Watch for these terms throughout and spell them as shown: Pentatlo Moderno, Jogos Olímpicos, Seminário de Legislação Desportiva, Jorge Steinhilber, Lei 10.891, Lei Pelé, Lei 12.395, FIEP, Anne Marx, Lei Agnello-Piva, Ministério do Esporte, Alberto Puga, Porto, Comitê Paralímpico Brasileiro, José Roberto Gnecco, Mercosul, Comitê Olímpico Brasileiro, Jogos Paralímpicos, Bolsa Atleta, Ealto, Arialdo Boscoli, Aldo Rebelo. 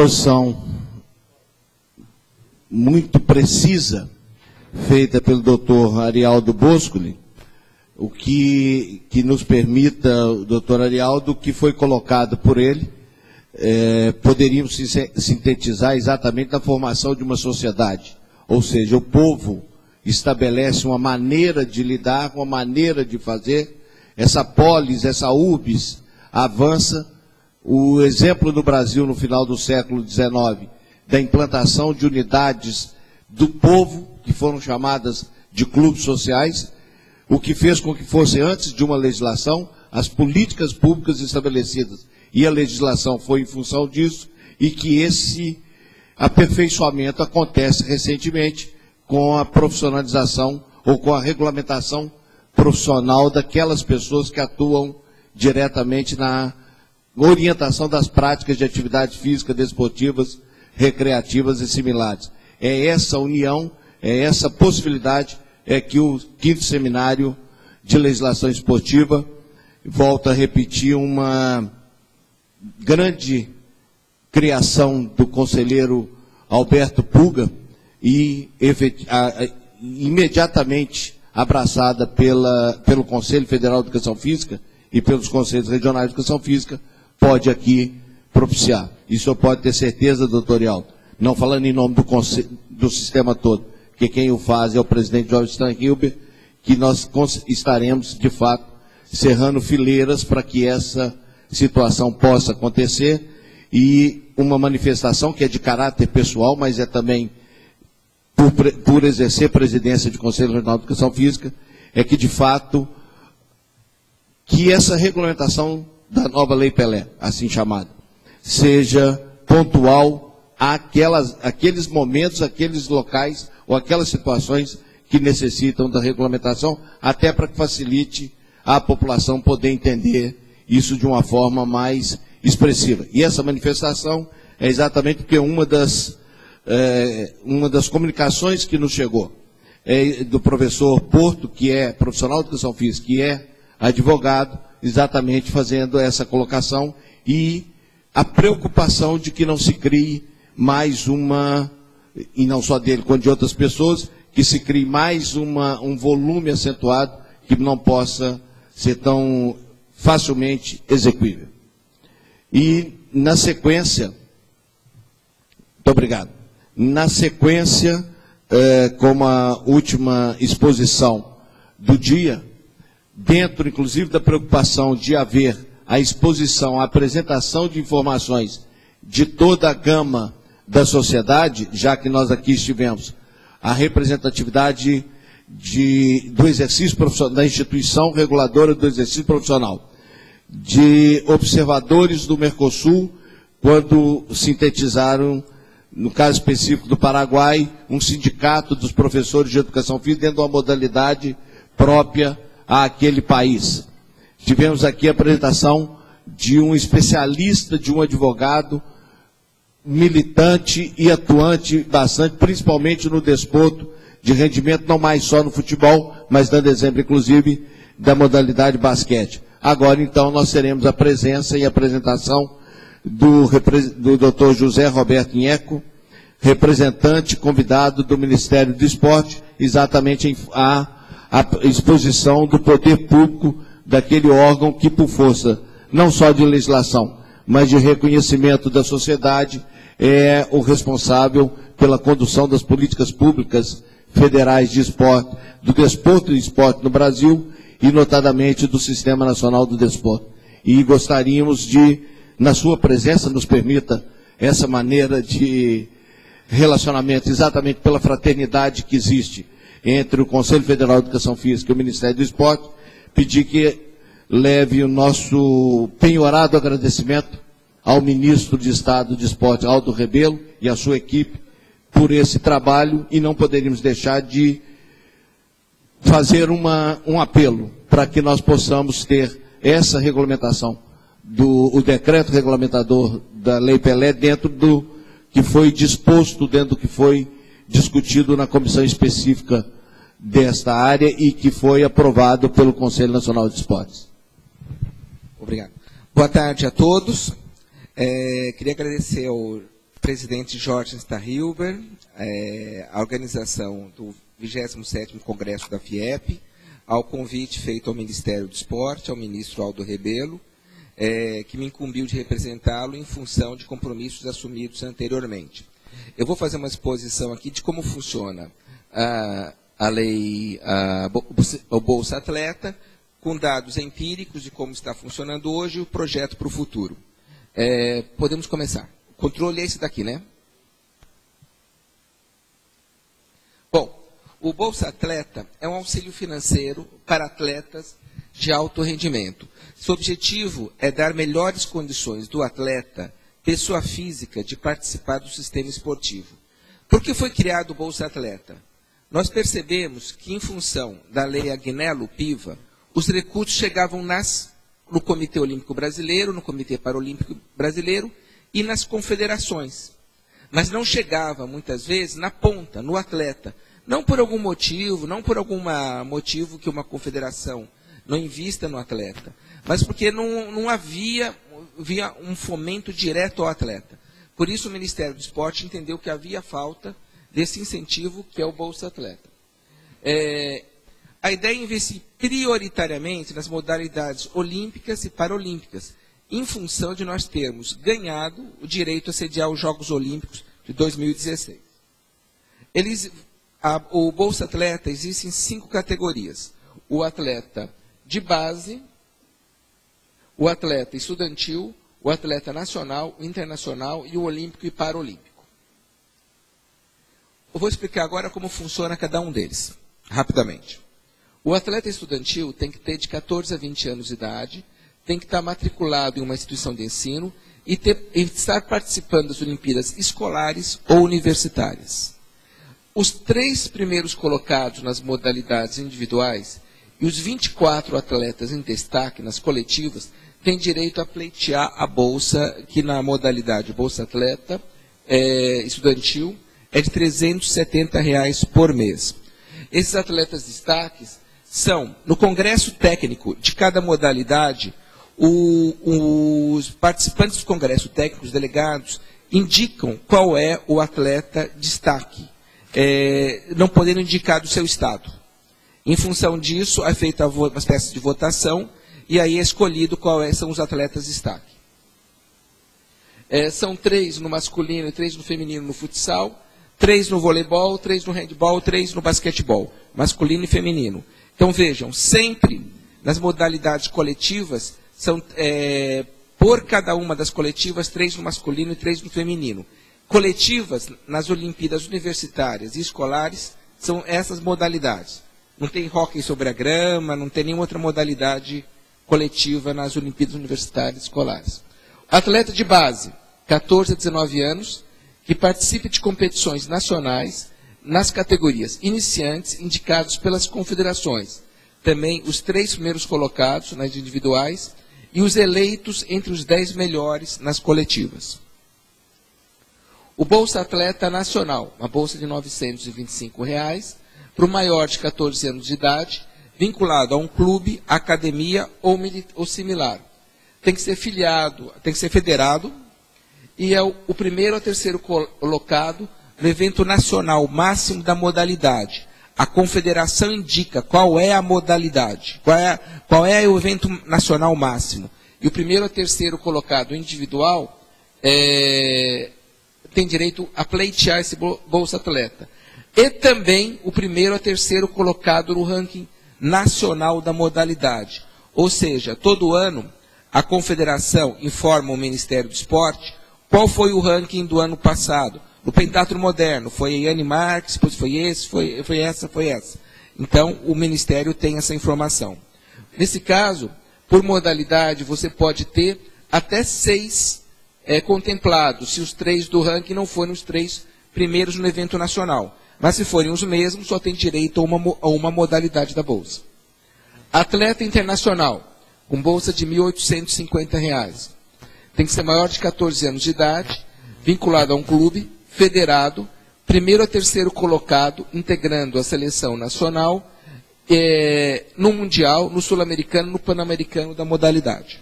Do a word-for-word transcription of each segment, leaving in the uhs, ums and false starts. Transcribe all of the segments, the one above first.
Posição muito precisa, feita pelo doutor Arialdo Boscoli, o que, que nos permita, o doutor Arialdo, que foi colocado por ele, é, poderíamos sintetizar exatamente na formação de uma sociedade. Ou seja, o povo estabelece uma maneira de lidar, uma maneira de fazer, essa polis, essa urbis avança. O exemplo do Brasil no final do século dezenove, da implantação de unidades do povo, que foram chamadas de clubes sociais, o que fez com que fosse, antes de uma legislação, as políticas públicas estabelecidas. E a legislação foi em função disso, e que esse aperfeiçoamento acontece recentemente com a profissionalização ou com a regulamentação profissional daquelas pessoas que atuam diretamente na orientação das práticas de atividades físicas, desportivas, recreativas e similares. É essa união, é essa possibilidade é que o quinto Seminário de Legislação Esportiva, volta a repetir, uma grande criação do conselheiro Alberto Puga e imediatamente abraçada pela, pelo Conselho Federal de Educação Física e pelos Conselhos Regionais de Educação Física, pode aqui propiciar. Isso eu posso ter certeza, doutor Ealto, não falando em nome do, do sistema todo, que quem o faz é o presidente Jorge Steinhilber, que nós estaremos, de fato, cerrando fileiras para que essa situação possa acontecer e uma manifestação que é de caráter pessoal, mas é também por, por exercer presidência de Conselho Regional de Educação Física, é que, de fato, que essa regulamentação da nova Lei Pelé, assim chamada, seja pontual àquelas, àqueles momentos, àqueles locais ou aquelas situações que necessitam da regulamentação, até para que facilite a população poder entender isso de uma forma mais expressiva. E essa manifestação é exatamente porque uma das, é, uma das comunicações que nos chegou é do professor Porto, que é profissional de educação física, que é advogado, exatamente fazendo essa colocação e a preocupação de que não se crie mais uma, e não só dele, quanto de outras pessoas, que se crie mais uma, um volume acentuado que não possa ser tão facilmente execuível. E, na sequência, muito obrigado, na sequência, é, como a última exposição do dia, dentro, inclusive, da preocupação de haver a exposição, a apresentação de informações de toda a gama da sociedade, já que nós aqui estivemos, a representatividade de, do exercício profissional, da instituição reguladora do exercício profissional, de observadores do Mercosul, quando sintetizaram, no caso específico do Paraguai, um sindicato dos professores de educação física dentro de uma modalidade própria àquele país. Tivemos aqui a apresentação de um especialista, de um advogado militante e atuante bastante, principalmente no desporto de rendimento, não mais só no futebol, mas dando exemplo, inclusive, da modalidade basquete. Agora, então, nós teremos a presença e a apresentação do, do doutor José Roberto Gnecco, representante convidado do Ministério do Esporte, exatamente em, a a exposição do poder público daquele órgão que, por força, não só de legislação, mas de reconhecimento da sociedade, é o responsável pela condução das políticas públicas federais de esporte, do desporto e do esporte no Brasil e, notadamente, do Sistema Nacional do Desporto. E gostaríamos de, na sua presença, nos permita essa maneira de relacionamento, exatamente pela fraternidade que existe entre o Conselho Federal de Educação Física e o Ministério do Esporte, pedir que leve o nosso penhorado agradecimento ao ministro de Estado de Esporte, Aldo Rebelo, e à sua equipe, por esse trabalho, e não poderíamos deixar de fazer uma, um apelo para que nós possamos ter essa regulamentação, do, o decreto regulamentador da Lei Pelé, dentro do que foi disposto, dentro do que foi discutido na comissão específica desta área e que foi aprovado pelo Conselho Nacional de Esportes. Obrigado. Boa tarde a todos. É, queria agradecer ao presidente Jorge Steinhilber, é, a organização do vigésimo sétimo Congresso da FIEP, ao convite feito ao Ministério do Esporte, ao ministro Aldo Rebelo, é, que me incumbiu de representá-lo em função de compromissos assumidos anteriormente. Eu vou fazer uma exposição aqui de como funciona a, a lei, a, o Bolsa Atleta, com dados empíricos de como está funcionando hoje e o projeto para o futuro. É, podemos começar. O controle é esse daqui, né? Bom, o Bolsa Atleta é um auxílio financeiro para atletas de alto rendimento. Seu objetivo é dar melhores condições do atleta, pessoa física, de participar do sistema esportivo. Por que foi criado o Bolsa Atleta? Nós percebemos que, em função da Lei Agnello-Piva, os recursos chegavam nas, no Comitê Olímpico Brasileiro, no Comitê Paralímpico Brasileiro e nas confederações. Mas não chegava, muitas vezes, na ponta, no atleta. Não por algum motivo, não por algum motivo que uma confederação não invista no atleta, mas porque não, não havia, havia um fomento direto ao atleta. Por isso o Ministério do Esporte entendeu que havia falta desse incentivo que é o Bolsa Atleta. É, a ideia é investir prioritariamente nas modalidades olímpicas e paralímpicas, em função de nós termos ganhado o direito a sediar os Jogos Olímpicos de dois mil e dezesseis. Eles, a, o Bolsa Atleta existe em cinco categorias. O atleta de base, o atleta estudantil, o atleta nacional, internacional e o olímpico e paralímpico. Eu vou explicar agora como funciona cada um deles, rapidamente. O atleta estudantil tem que ter de quatorze a vinte anos de idade, tem que estar matriculado em uma instituição de ensino e, ter, e estar participando das Olimpíadas escolares ou universitárias. Os três primeiros colocados nas modalidades individuais e os vinte e quatro atletas em destaque nas coletivas têm direito a pleitear a bolsa, que na modalidade Bolsa Atleta é, estudantil é de trezentos e setenta reais por mês. Esses atletas destaques são, no congresso técnico de cada modalidade, o, os participantes do congresso técnico, os delegados, indicam qual é o atleta destaque, é, não podendo indicar do seu estado. Em função disso, é feita uma espécie de votação e aí é escolhido quais são os atletas de destaque. É, são três no masculino e três no feminino no futsal, três no voleibol, três no handball, três no basquetebol, masculino e feminino. Então vejam, sempre nas modalidades coletivas, são é, por cada uma das coletivas, três no masculino e três no feminino. Coletivas, nas Olimpíadas universitárias e escolares, são essas modalidades. Não tem hóquei sobre a grama, não tem nenhuma outra modalidade coletiva nas Olimpíadas Universitárias Escolares. Atleta de base, quatorze a dezenove anos, que participe de competições nacionais nas categorias iniciantes, indicados pelas confederações. Também os três primeiros colocados nas individuais e os eleitos entre os dez melhores nas coletivas. O Bolsa Atleta Nacional, uma bolsa de novecentos e vinte e cinco reais, para o maior de quatorze anos de idade, vinculado a um clube, academia ou, ou similar. Tem que ser filiado, tem que ser federado, e é o, o primeiro ou terceiro colocado no evento nacional máximo da modalidade. A confederação indica qual é a modalidade, qual é, qual é o evento nacional máximo. E o primeiro ou terceiro colocado individual é, tem direito a pleitear esse Bolsa Atleta. E também o primeiro a terceiro colocado no ranking nacional da modalidade. Ou seja, todo ano a confederação informa o Ministério do Esporte qual foi o ranking do ano passado. No Pentatlo Moderno, foi Anne Marx, depois foi esse, foi, foi essa, foi essa. Então, o Ministério tem essa informação. Nesse caso, por modalidade, você pode ter até seis é, contemplados, se os três do ranking não forem os três primeiros no evento nacional. Mas se forem os mesmos, só tem direito a uma, a uma modalidade da bolsa. Atleta internacional, com bolsa de mil oitocentos e cinquenta reais. Tem que ser maior de quatorze anos de idade, vinculado a um clube, federado, primeiro a terceiro colocado, integrando a seleção nacional, é, no mundial, no sul-americano, no pan-americano da modalidade.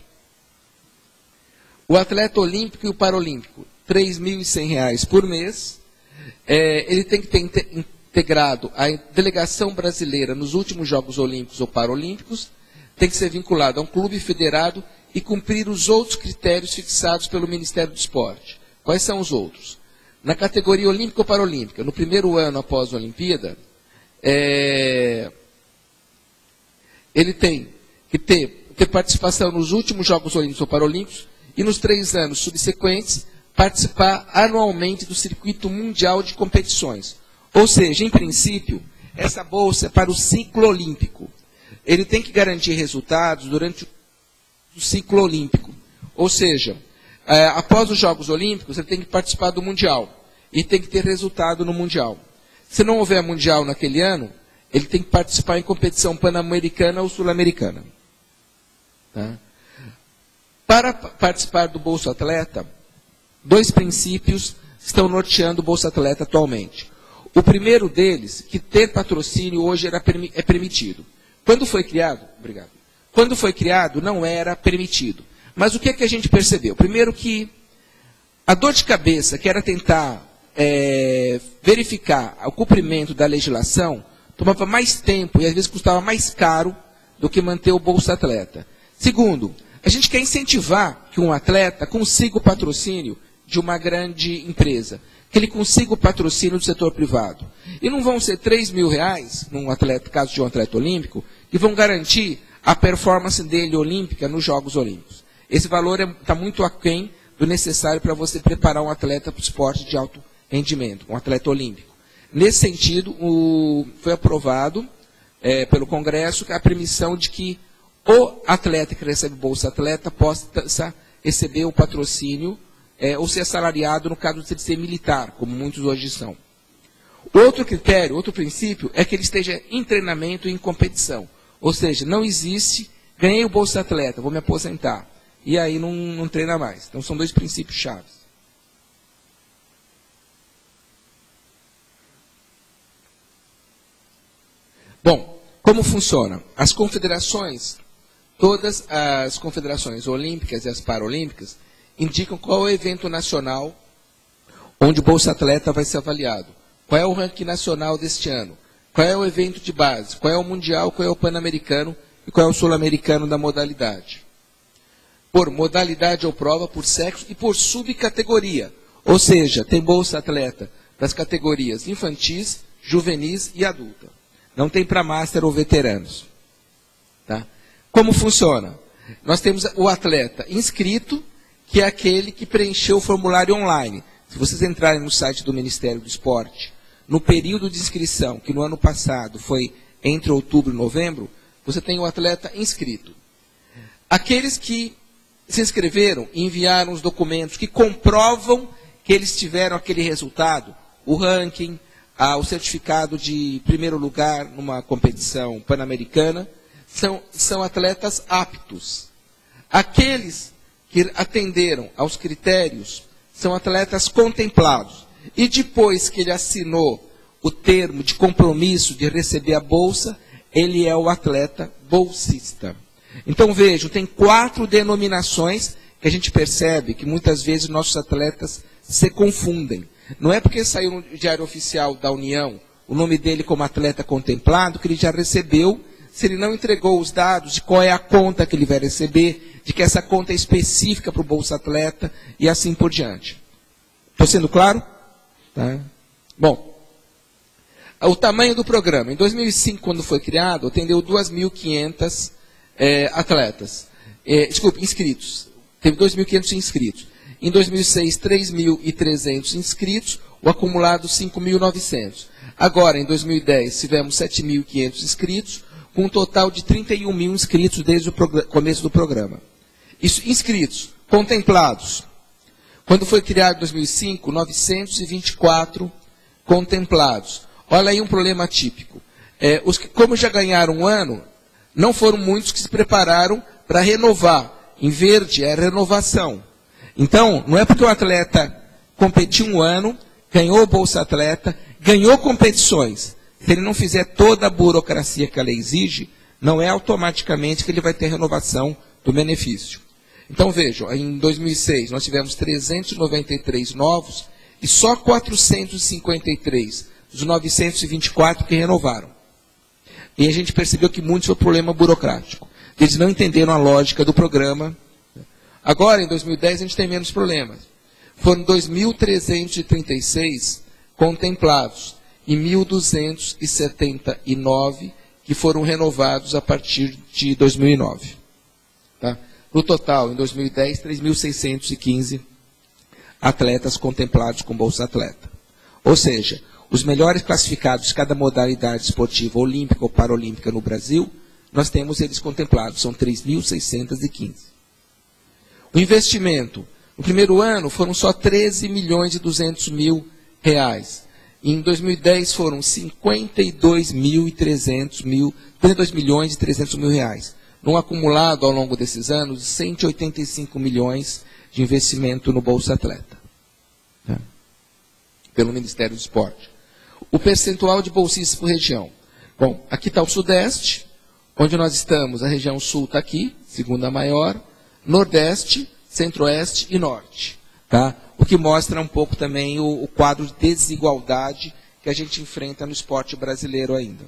O atleta olímpico e o paralímpico, três mil e cem reais por mês. É, ele tem que ter integrado a delegação brasileira nos últimos Jogos Olímpicos ou Paralímpicos, tem que ser vinculado a um clube federado e cumprir os outros critérios fixados pelo Ministério do Esporte. Quais são os outros? Na categoria olímpica ou paralímpica, no primeiro ano após a Olimpíada, é, ele tem que ter, ter participação nos últimos Jogos Olímpicos ou Paralímpicos e nos três anos subsequentes, participar anualmente do circuito mundial de competições. Ou seja, em princípio, essa bolsa é para o ciclo olímpico. Ele tem que garantir resultados durante o ciclo olímpico. Ou seja, é, após os Jogos Olímpicos, ele tem que participar do Mundial e tem que ter resultado no Mundial. Se não houver Mundial naquele ano, ele tem que participar em competição pan-americana ou sul-americana. Tá? Para participar do Bolsa Atleta, dois princípios estão norteando o Bolsa Atleta atualmente. O primeiro deles, que ter patrocínio hoje era, é permitido. Quando foi criado, obrigado. Quando foi criado, não era permitido. Mas o que é que a gente percebeu? Primeiro que a dor de cabeça, que era tentar é, verificar o cumprimento da legislação, tomava mais tempo e às vezes custava mais caro do que manter o Bolsa Atleta. Segundo, a gente quer incentivar que um atleta consiga o patrocínio de uma grande empresa, que ele consiga o patrocínio do setor privado. E não vão ser três mil reais, num atleta, caso de um atleta olímpico, que vão garantir a performance dele olímpica nos Jogos Olímpicos. Esse valor está é, muito aquém do necessário para você preparar um atleta para o esporte de alto rendimento, um atleta olímpico. Nesse sentido, o, foi aprovado é, pelo Congresso a permissão de que o atleta que recebe Bolsa Atleta possa receber o patrocínio É, ou ser assalariado, no caso de ser militar, como muitos hoje são. Outro critério, outro princípio, é que ele esteja em treinamento e em competição. Ou seja, não existe, ganhei o Bolsa Atleta, vou me aposentar, e aí não, não treina mais. Então são dois princípios chaves. Bom, como funciona? As confederações, todas as confederações olímpicas e as paralímpicas, indicam qual é o evento nacional onde o Bolsa Atleta vai ser avaliado. Qual é o ranking nacional deste ano? Qual é o evento de base? Qual é o mundial? Qual é o pan-americano? E qual é o sul-americano da modalidade? Por modalidade ou prova, por sexo e por subcategoria. Ou seja, tem Bolsa Atleta das categorias infantis, juvenis e adulta. Não tem para master ou veteranos. Tá? Como funciona? Nós temos o atleta inscrito, que é aquele que preencheu o formulário online. Se vocês entrarem no site do Ministério do Esporte, no período de inscrição, que no ano passado foi entre outubro e novembro, você tem o atleta inscrito. Aqueles que se inscreveram e enviaram os documentos que comprovam que eles tiveram aquele resultado, o ranking, o certificado de primeiro lugar numa competição pan-americana, são, são atletas aptos. Aqueles que atenderam aos critérios, são atletas contemplados. E depois que ele assinou o termo de compromisso de receber a bolsa, ele é o atleta bolsista. Então vejam, tem quatro denominações que a gente percebe que muitas vezes nossos atletas se confundem. Não é porque saiu no Diário Oficial da União o nome dele como atleta contemplado que ele já recebeu, se ele não entregou os dados de qual é a conta que ele vai receber, de que essa conta é específica para o Bolsa Atleta e assim por diante. Estou sendo claro? Tá. Bom, o tamanho do programa. Em dois mil e cinco, quando foi criado, atendeu duas mil e quinhentas é, atletas. É, desculpe, inscritos. Teve dois mil e quinhentos inscritos. Em dois mil e seis, três mil e trezentos inscritos, o acumulado cinco mil e novecentos. Agora, em dois mil e dez, tivemos sete mil e quinhentos inscritos, com um total de trinta e um mil inscritos desde o começo do programa. Isso, inscritos, contemplados. Quando foi criado em dois mil e cinco, novecentos e vinte e quatro contemplados. Olha aí um problema típico. É, os que, como já ganharam um ano, não foram muitos que se prepararam para renovar. Em verde é renovação. Então, não é porque o atleta competiu um ano, ganhou o Bolsa Atleta, ganhou competições. Se ele não fizer toda a burocracia que a lei exige, não é automaticamente que ele vai ter renovação do benefício. Então vejam, em dois mil e seis nós tivemos trezentos e noventa e três novos e só quatrocentos e cinquenta e três dos novecentos e vinte e quatro que renovaram. E a gente percebeu que muito foi um problema burocrático. Eles não entenderam a lógica do programa. Agora, em dois mil e dez, a gente tem menos problemas. Foram dois mil trezentos e trinta e seis contemplados e mil duzentos e setenta e nove que foram renovados a partir de dois mil e nove. Tá? No total, em dois mil e dez, três mil seiscentos e quinze atletas contemplados com Bolsa Atleta. Ou seja, os melhores classificados de cada modalidade esportiva olímpica ou paralímpica no Brasil, nós temos eles contemplados, são três mil seiscentos e quinze. O investimento, no primeiro ano, foram só treze milhões e duzentos mil reais. Em dois mil e dez foram cinquenta e dois milhões e trezentos mil reais. Num acumulado ao longo desses anos, cento e oitenta e cinco milhões de investimento no Bolsa Atleta, é. pelo Ministério do Esporte. O percentual de bolsistas por região. Bom, aqui está o Sudeste, onde nós estamos, a região Sul está aqui, segunda maior, Nordeste, Centro-Oeste e Norte. Tá? O que mostra um pouco também o, o quadro de desigualdade que a gente enfrenta no esporte brasileiro ainda.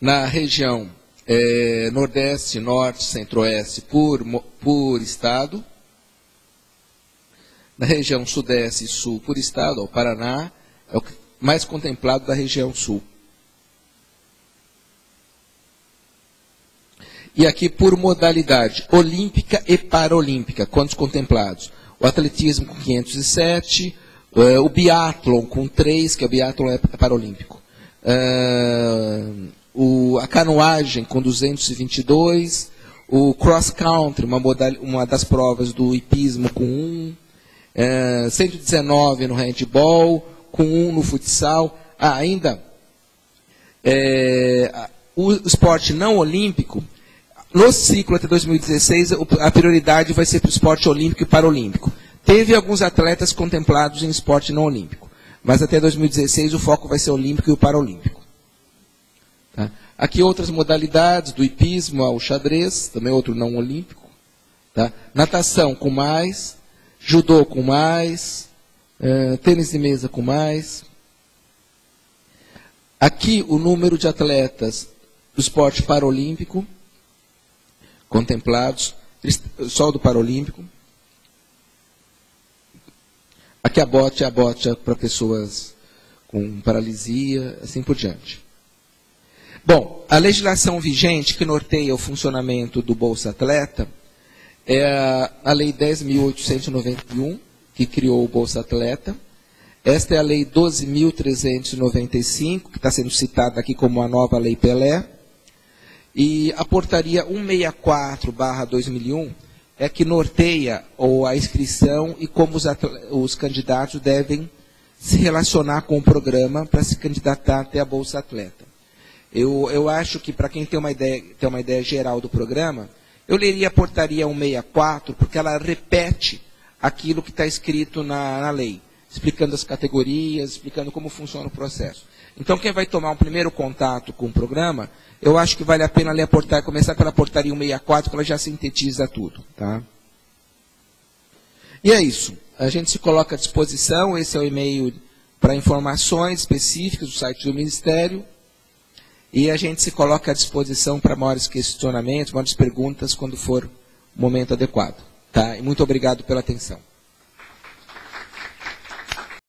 Na região é, Nordeste, Norte, Centro-Oeste, por, por Estado. Na região Sudeste e Sul, por Estado, ó, o Paraná é o mais contemplado da região Sul. E aqui por modalidade, olímpica e paralímpica, quantos contemplados? O atletismo com quinhentos e sete, o biatlon com três, que o biatlon é paralímpico. A canoagem com duzentos e vinte e dois, o cross country, uma, uma das provas do hipismo com um, cento e dezenove no handball, com um no futsal. Ah, ainda, é, o esporte não olímpico, no ciclo até dois mil e dezesseis, a prioridade vai ser para o esporte olímpico e paralímpico. Teve alguns atletas contemplados em esporte não olímpico, mas até dois mil e dezesseis o foco vai ser o olímpico e o paralímpico. Tá? Aqui outras modalidades, do hipismo ao xadrez, também outro não olímpico. Tá? Natação com mais, judô com mais, tênis de mesa com mais. Aqui o número de atletas do esporte paralímpico, contemplados, só do Paralímpico. Aqui a bota, a bota para pessoas com paralisia, assim por diante. Bom, a legislação vigente que norteia o funcionamento do Bolsa Atleta é a Lei dez mil oitocentos e noventa e um, que criou o Bolsa Atleta. Esta é a Lei doze mil trezentos e noventa e cinco, que está sendo citada aqui como a nova Lei Pelé. E a portaria cento e sessenta e quatro barra dois mil e um é que norteia ou a inscrição e como os, os candidatos devem se relacionar com o programa para se candidatar até a Bolsa Atleta. Eu, eu acho que para quem tem uma, ideia, tem uma ideia geral do programa, eu leria a portaria cento e sessenta e quatro porque ela repete aquilo que está escrito na, na lei, explicando as categorias, explicando como funciona o processo. Então, quem vai tomar um primeiro contato com o programa, eu acho que vale a pena ler a portaria, começar pela portaria cento e sessenta e quatro, que ela já sintetiza tudo. Tá? E é isso. A gente se coloca à disposição, esse é o e-mail para informações específicas do site do Ministério, e a gente se coloca à disposição para maiores questionamentos, maiores perguntas, quando for o momento adequado. Tá? E muito obrigado pela atenção.